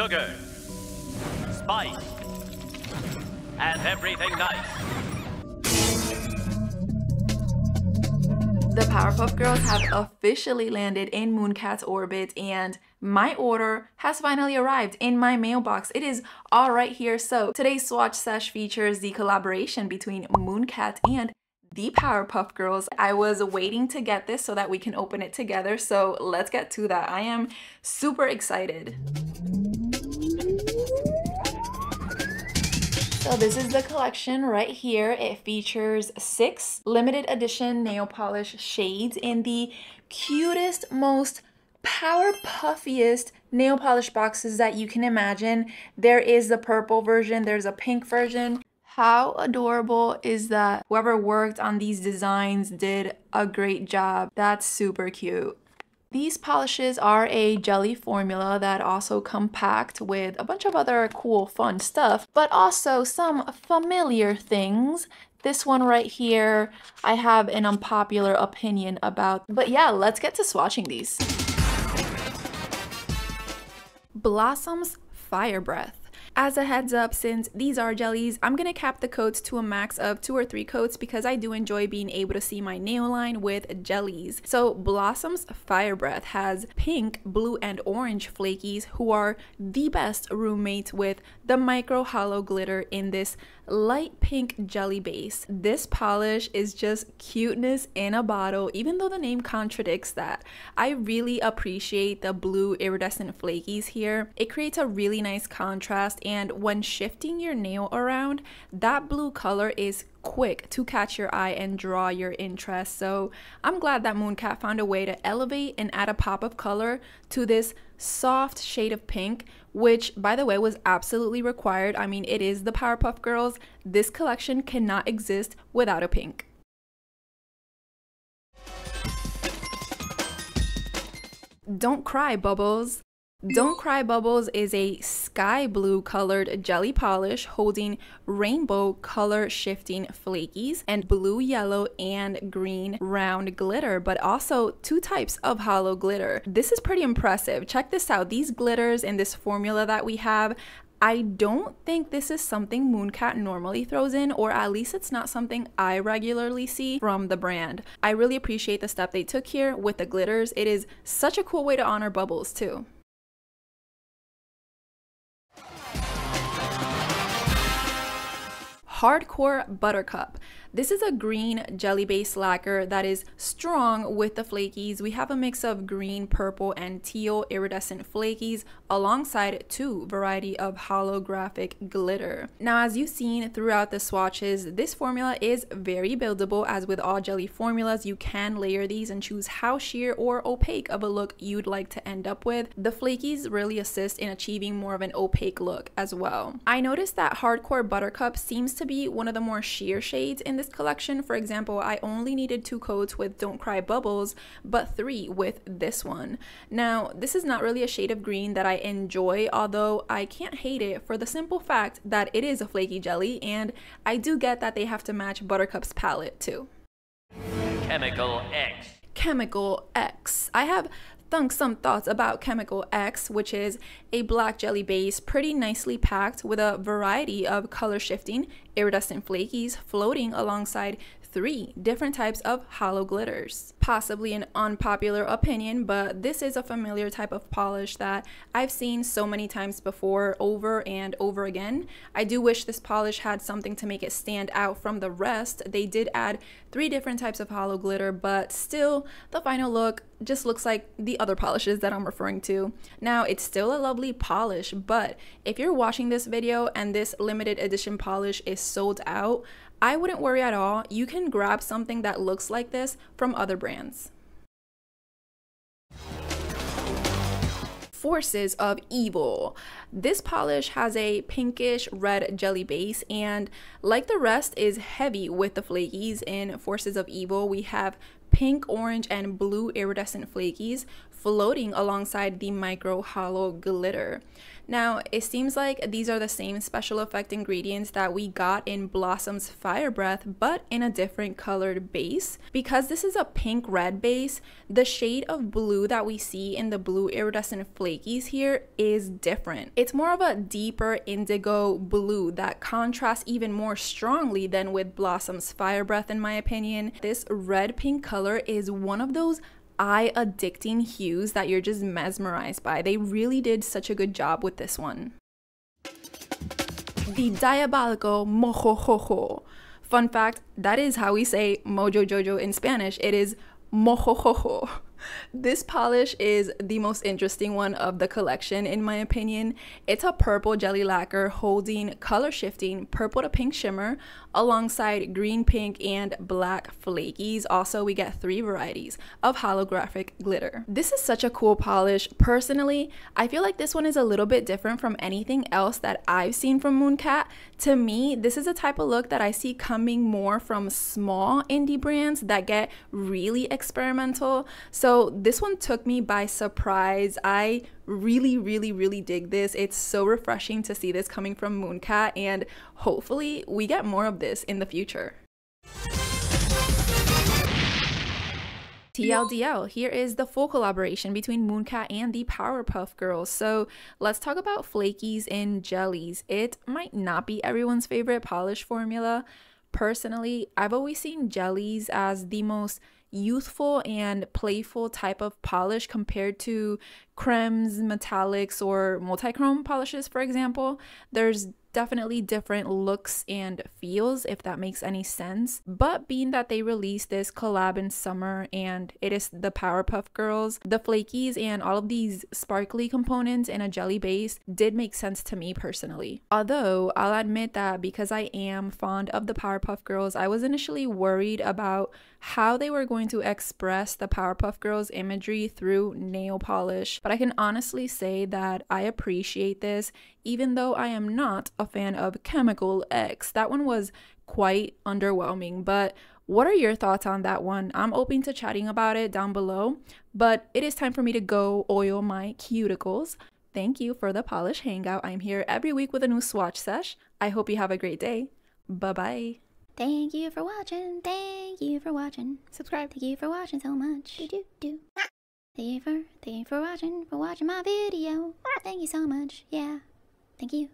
sugar, spice, and everything nice. The Powerpuff Girls have officially landed in Mooncat's orbit, and my order has finally arrived in my mailbox. It is all right here. So today's swatch sesh features the collaboration between Mooncat and the Powerpuff Girls. I was waiting to get this so that we can open it together, so let's get to that. I am super excited. So this is the collection right here. It features 6 limited edition nail polish shades in the cutest, most powerpuffiest nail polish boxes that you can imagine. There is the purple version, there's a pink version. How adorable is that? Whoever worked on these designs did a great job. That's super cute. These polishes are a jelly formula that also comes packed with a bunch of other cool fun stuff, but also some familiar things. This one right here, I have an unpopular opinion about, but yeah, let's get to swatching these. Blossom's Fire Breath. As a heads up, since these are jellies, I'm going to cap the coats to a max of 2 or 3 coats because I do enjoy being able to see my nail line with jellies. So Blossom's Fire Breath has pink, blue, and orange flakies who are the best roommates with the micro hollow glitter in this light pink jelly base. This polish is just cuteness in a bottle, even though the name contradicts that. I really appreciate the blue iridescent flakies here. It creates a really nice contrast, and when shifting your nail around, that blue color is quick to catch your eye and draw your interest. So I'm glad that Mooncat found a way to elevate and add a pop of color to this soft shade of pink, which, by the way, was absolutely required. I mean, it is the Powerpuff Girls. This collection cannot exist without a pink. Don't Cry Bubbles. Don't Cry Bubbles is a sky blue colored jelly polish holding rainbow color shifting flakies and blue, yellow, and green round glitter, but also 2 types of hollow glitter. This is pretty impressive. Check this out. These glitters in this formula that we have, I don't think this is something Mooncat normally throws in, or at least it's not something I regularly see from the brand. I really appreciate the step they took here with the glitters. It is such a cool way to honor Bubbles too. Hardcore Buttercup. This is a green jelly base lacquer that is strong with the flakies. We have a mix of green, purple, and teal iridescent flakies alongside 2 variety of holographic glitter. Now, as you've seen throughout the swatches, this formula is very buildable. As with all jelly formulas, you can layer these and choose how sheer or opaque of a look you'd like to end up with. The flakies really assist in achieving more of an opaque look as well. I noticed that Hardcore Buttercup seems to be one of the more sheer shades in this collection. For example, I only needed 2 coats with Don't Cry Bubbles, but 3 with this one. Now, this is not really a shade of green that I enjoy, although I can't hate it for the simple fact that it is a flaky jelly, and I do get that they have to match Buttercup's palette too. Chemical X. Chemical X. I have thunk some thoughts about Chemical X, which is a black jelly base pretty nicely packed with a variety of color shifting iridescent flakies floating alongside 3 different types of hollow glitters. Possibly an unpopular opinion, but this is a familiar type of polish that I've seen so many times before, over and over again. I do wish this polish had something to make it stand out from the rest. They did add 3 different types of hollow glitter, but still, the final look just looks like the other polishes that I'm referring to. Now, it's still a lovely polish, but if you're watching this video and this limited edition polish is sold out, I wouldn't worry at all. You can grab something that looks like this from other brands. Forces of Evil. This polish has a pinkish red jelly base, and like the rest, is heavy with the flakies. In Forces of Evil, we have pink, orange, and blue iridescent flakies floating alongside the micro hollow glitter. Now, it seems like these are the same special effect ingredients that we got in Blossom's Fire Breath, but in a different colored base. Because this is a pink-red base, the shade of blue that we see in the blue iridescent flakies here is different. It's more of a deeper indigo blue that contrasts even more strongly than with Blossom's Fire Breath, in my opinion. This red-pink color is one of those eye-addicting hues that you're just mesmerized by. They really did such a good job with this one. The Diabolical Mojojojo. Fun fact, that is how we say Mojo Jojo in Spanish. It is Mojojojo. This polish is the most interesting one of the collection, in my opinion. It's a purple jelly lacquer holding color shifting purple to pink shimmer alongside green, pink, and black flakies. Also, we get 3 varieties of holographic glitter. This is such a cool polish. Personally, I feel like this one is a little bit different from anything else that I've seen from Mooncat. To me, this is a type of look that I see coming more from small indie brands that get really experimental. So this one took me by surprise. I really dig this. It's so refreshing to see this coming from Mooncat, and hopefully we get more of this in the future. TLDL, here is the full collaboration between Mooncat and the Powerpuff Girls. So let's talk about flakies and jellies. It might not be everyone's favorite polish formula. Personally, I've always seen jellies as the most youthful and playful type of polish compared to cremes, metallics, or multi-chrome polishes, for example. There's definitely different looks and feels, if that makes any sense. But being that they released this collab in summer and it is the Powerpuff Girls, the flakies and all of these sparkly components in a jelly base did make sense to me personally. Although I'll admit that because I am fond of the Powerpuff Girls, I was initially worried about how they were going to express the Powerpuff Girls imagery through nail polish, but I can honestly say that I appreciate this, even though I am not a fan of Chemical X. That one was quite underwhelming, but what are your thoughts on that one? I'm open to chatting about it down below, but it is time for me to go oil my cuticles. Thank you for the polish hangout. I'm here every week with a new swatch sesh. I hope you have a great day. Bye-bye. Thank you for watching. Thank you for watching. Subscribe. Thank you for watching so much. Thank you for watching my video. Thank you so much. Yeah. Thank you.